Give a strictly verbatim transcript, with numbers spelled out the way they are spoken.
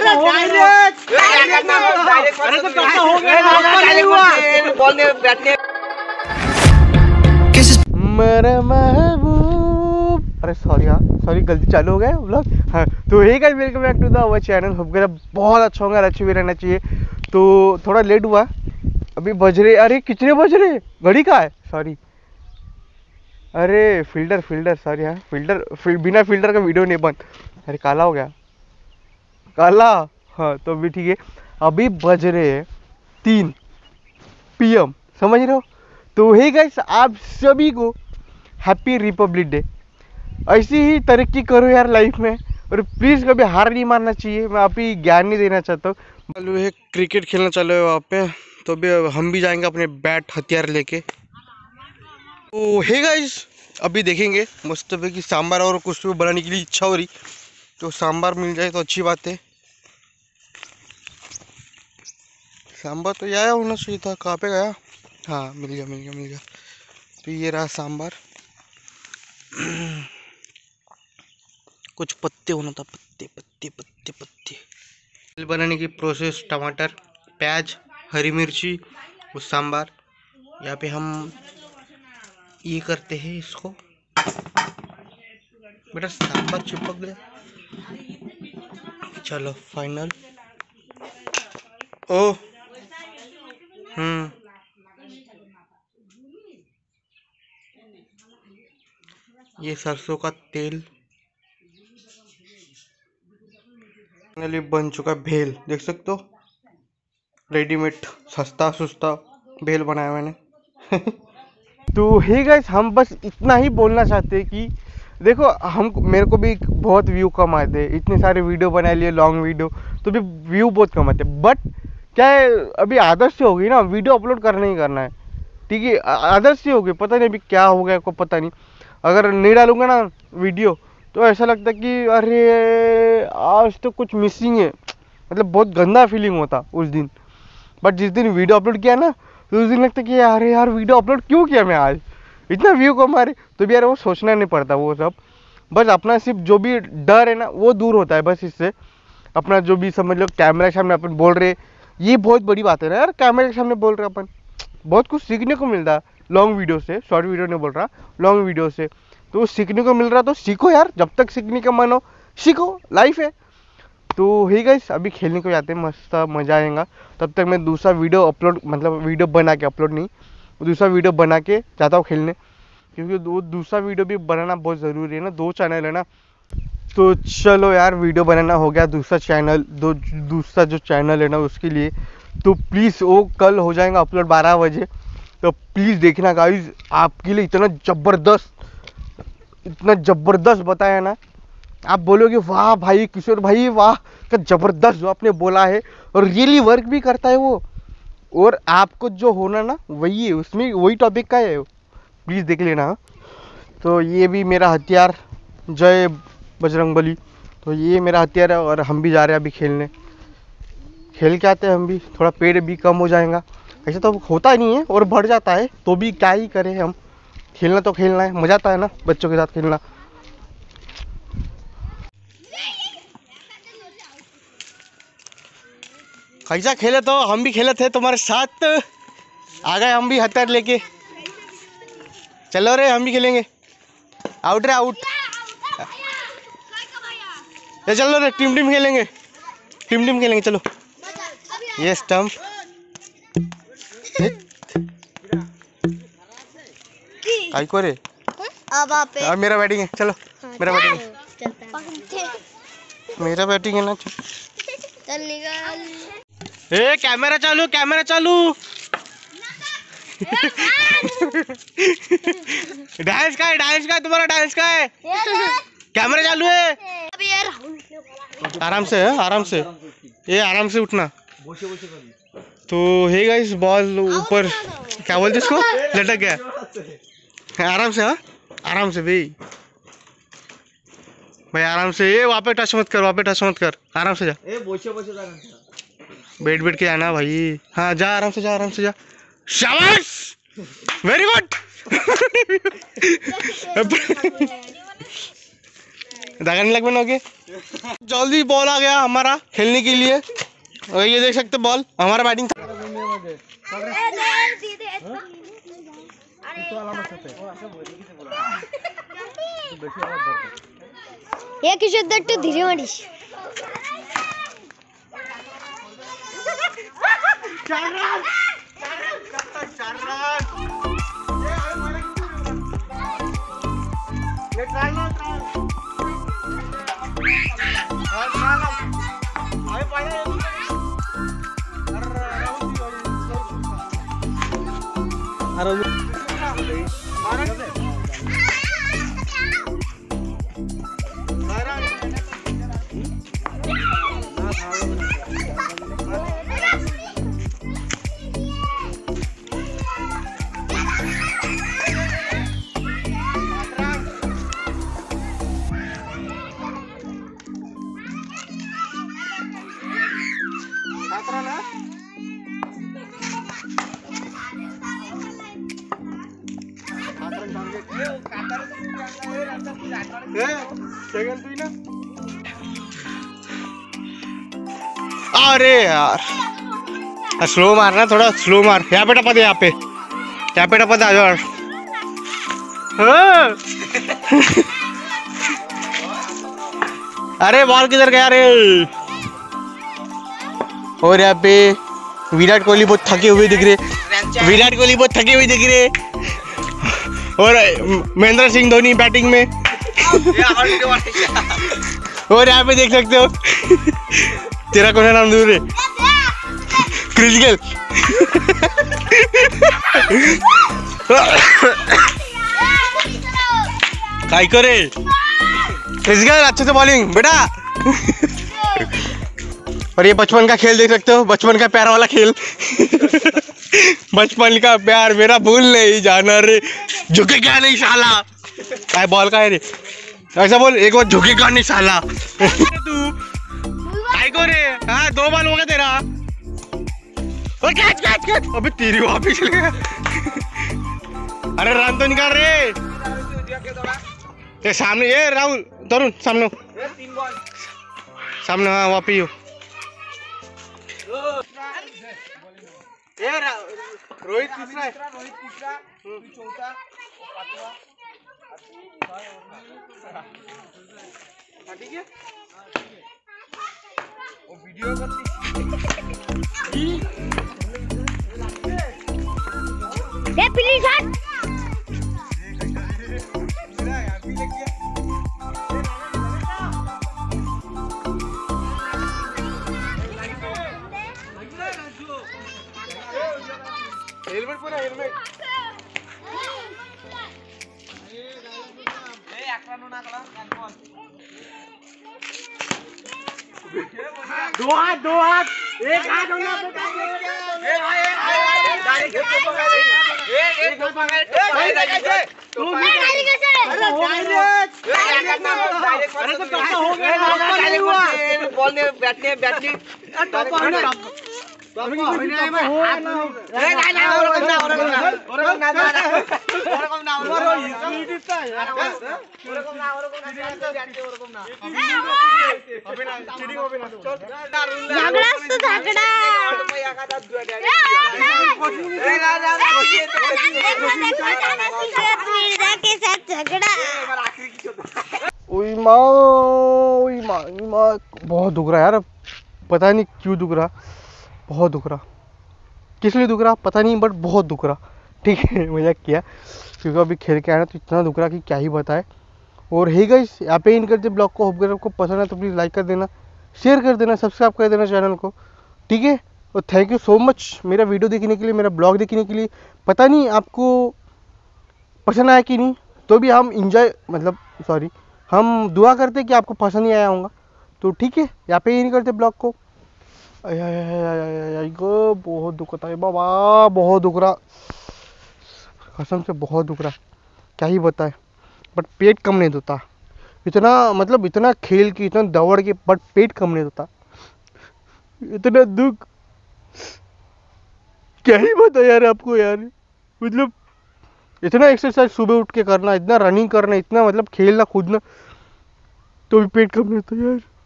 मेरे महबूब, अरे सॉरी यार, सॉरी गलती चालू हो गया व्लॉग। हाँ तो यही guys, welcome back to the our channel. Hope कर बहुत अच्छा होगा, अच्छे भी रहना चाहिए। तो थोड़ा लेट हुआ, अभी बज रहे, अरे कितने बज रहे, घड़ी का है, सॉरी, अरे फिल्टर फिल्टर सॉरी यार, फिल्टर फिल, बिना फिल्टर का वीडियो नहीं बन, अरे काला हो गया, काला। हाँ तो अभी ठीक है, अभी बज रहे हैं तीन पी एम, समझ रहे हो। तो हे गाइस, आप सभी को हैप्पी रिपब्लिक डे। ऐसी ही तरक्की करो यार लाइफ में, और प्लीज़ कभी हार नहीं मानना चाहिए। मैं आप ही ज्ञान नहीं देना चाहता हूँ। है क्रिकेट खेलना चालू है वहाँ पे, तो अभी हम भी जाएंगे अपने बैट हथियार लेके। तो हे गाइस, अभी देखेंगे मस्त पे कि सांभर और कुछ भी बनाने के लिए इच्छा हो रही, तो सांभर मिल जाए तो अच्छी बात है। सांभर तो यह होना चाहिए था, कहाँ पे गया, हाँ मिल गया मिल गया मिल गया। तो ये रहा सांभर, कुछ पत्ते होना था, पत्ते पत्ते पत्ते पत्ते बनाने की प्रोसेस। टमाटर, प्याज, हरी मिर्ची, उस सांभर। यहाँ पे हम ये करते हैं इसको, बेटा सांभर चिपक गया। चलो फाइनल, ओ हम्म ये सरसों का तेल। फाइनली बन चुका भेल, देख सकते हो, रेडीमेड सस्ता सस्ता भेल बनाया मैंने। तो हे गाइस, हम बस इतना ही बोलना चाहते हैं कि देखो, हम मेरे को भी बहुत व्यू कम आते हैं, इतने सारे वीडियो बना लिए, लॉन्ग वीडियो, तो भी व्यू बहुत कम आते हैं। बट क्या है, अभी आदत से होगी ना, वीडियो अपलोड करना ही करना है, ठीक है, आदत से होगी। पता नहीं अभी क्या हो गया, को पता नहीं, अगर नहीं डालूंगा ना वीडियो तो ऐसा लगता है कि अरे आज तो कुछ मिसिंग है, मतलब बहुत गंदा फीलिंग होता उस दिन। बट जिस दिन वीडियो अपलोड किया ना, तो उस दिन लगता है कि अरे यार वीडियो अपलोड क्यों किया मैं आज, इतना व्यू को मारे, तो भी यार वो सोचना नहीं पड़ता वो सब। बस अपना सिर्फ जो भी डर है ना वो दूर होता है, बस इससे अपना जो भी समझ लो, कैमरा के सामने अपन बोल रहे, ये बहुत बड़ी बात है ना यार, कैमरे के सामने बोल रहे अपन, बहुत कुछ सीखने को मिलता है लॉन्ग वीडियो से, शॉर्ट वीडियो नहीं बोल रहा, लॉन्ग वीडियो से तो सीखने को मिल रहा। तो सीखो यार, जब तक सीखने का मन हो सीखो, लाइफ है। तो हे गाइस, अभी खेलने को जाते हैं, मस्त मज़ा आएगा। तब तक मैं दूसरा वीडियो अपलोड, मतलब वीडियो बना के, अपलोड नहीं, दूसरा वीडियो बना के जाता हूँ खेलने, क्योंकि दो दूसरा वीडियो भी बनाना बहुत ज़रूरी है ना, दो चैनल है ना। तो चलो यार, वीडियो बनाना हो गया, दूसरा चैनल दो दूसरा जो चैनल है ना उसके लिए, तो प्लीज़ वो कल हो जाएगा अपलोड बारह बजे, तो प्लीज़ देखना गाइस, आपके लिए इतना ज़बरदस्त इतना ज़बरदस्त बताया ना, आप बोलोगे वाह भाई किशोर भाई, वाह क्या ज़बरदस्त जो आपने बोला है, और रियली वर्क भी करता है वो, और आपको जो होना ना वही है, उसमें वही टॉपिक का है, प्लीज़ देख लेना। तो ये भी मेरा हथियार, जय बजरंगबली। तो ये मेरा हथियार है, और हम भी जा रहे हैं अभी खेलने, खेल के आते हैं हम भी, थोड़ा पेड़ भी कम हो जाएगा, ऐसा तो होता ही नहीं है और बढ़ जाता है, तो भी क्या ही करें हम, खेलना तो खेलना है, मज़ा आता है ना बच्चों के साथ खेलना। ऐसा खेले तो हम भी खेले थे तुम्हारे साथ, आ गए हम भी हथियार लेके, चलो रे हम भी खेलेंगे, आउट रे आउट, ये चलो रे टीम टीम खेलेंगे, टीम टीम खेलेंगे, चलो ये स्टम्प, आई को रे अब मेरा बैटिंग है, चलो मेरा बैटिंग है, मेरा बैटिंग है ना, चल निकल, ए कैमरा चालू कैमरा चालू, डांस का है डांस का है तुम्हारा, डांस का है, कैमरा चालू है, आराम से आराम से, ये आराम से उठना। तो हे गाइस, बॉल ऊपर क्या बोलते इसको, लटक गया, आराम से, हाँ आराम से भाई भाई आराम से, ये वहाँ पे टच मत कर, वहाँ पे टच मत कर, आराम से जा, बैठ बैठ के आना भाई, हाँ जा आराम से जा आराम से जा, शाबाश वेरी गुड। धागा नहीं लगवाना होगी। जल्दी बॉल आ गया हमारा खेलने के लिए, और ये देख सकते बॉल हमारा बैटिंग ये किशोर दत्त धीरे मारिश अरे यार स्लो मारना, थोड़ा स्लो मार। यहाँ पे टपा दे, यहाँ पे यहाँ पे टपा दे। आ जाओ अरे बॉल किधर गया रे। और यहाँ पे विराट कोहली बहुत थके हुए दिख रहे विराट कोहली बहुत थके हुए दिख रहे और महेंद्र सिंह धोनी बैटिंग में। और यहाँ पे देख सकते हो तेरा कौन सा नाम दूर है क्रिस गेल। काय करे क्रिस गेल, अच्छे से बॉलिंग बेटा। और ये बचपन का खेल देख सकते हो, बचपन का प्यार वाला खेल। बचपन का प्यार मेरा भूल नहीं जाना रे, झुके क्या नहीं साला। काय बॉल का है रे, ऐसा बोल एक बार झुके क्या नहीं साला। तू काय को रे, हाँ दो बॉल हो गया तेरा। और कैच कैच कैच, अबे तेरी वापस ले। अरे रन तो निकाल रे, ते सामने ये राहुल तरुण सामने सामने हाँ वापस हो। रोहित तीसरा है, रोहित तीसरा, चौथा, पांचवा। ठीक है, वो वीडियो करती है प्लीज हट। हेलमेट पूरा हेलमेट ए एकटा नोना कला दो हाथ दो हाथ एक हाथ होना ए भाई गाड़ी के पकड़ ए एक पकड़ तू भी गाड़ी कैसे। अरे तो क्या हो गया, बॉल ने बैठने बैठने तो तो अभी नहीं मैं हो ना अरे ना ना और ना और ना और ना और ना यूटिलिटी था यार और ना और ना जाते और ना अभी ना चीटिंग अभी ना झगड़ा तो झगड़ा मैं आका था रे ना ना मृदा के साथ झगड़ा। ओई मां ओई मां मां बहुत दुख रहा यार, पता नहीं क्यों दुख रहा, बहुत दुख रहा, किस लिए दुख रहा पता नहीं बट बहुत दुख रहा। ठीक है मजाक किया, क्योंकि अभी खेल के आया तो इतना दुख रहा कि क्या ही बताए। और हे गाइस यहाँ पे इन करते ब्लॉग को, होप कर आपको पसंद है तो प्लीज़ लाइक कर देना, शेयर कर देना, सब्सक्राइब कर देना चैनल को। ठीक है, और थैंक यू सो मच मेरा वीडियो देखने के लिए, मेरा ब्लॉग देखने के लिए। पता नहीं आपको पसंद आया कि नहीं, तो भी हम इंजॉय मतलब सॉरी हम दुआ करते कि आपको पसंद ही आया होगा। तो ठीक है, यहाँ पे इन करते ब्लॉग को। आया आया गो बहुत दुखता है बाबा, बहुत दुख रहा कसम से, बहुत दुख रहा क्या ही बताए। बट पेट कम नहीं देता इतना, मतलब इतना खेल के इतना दौड़ के बट पेट कम नहीं देता, इतना दुख क्या ही बताए यार आपको यार। मतलब इतना एक्सरसाइज सुबह उठ के करना, इतना रनिंग करना, इतना मतलब खेलना कूदना, तो भी पेट कम रहता है यार।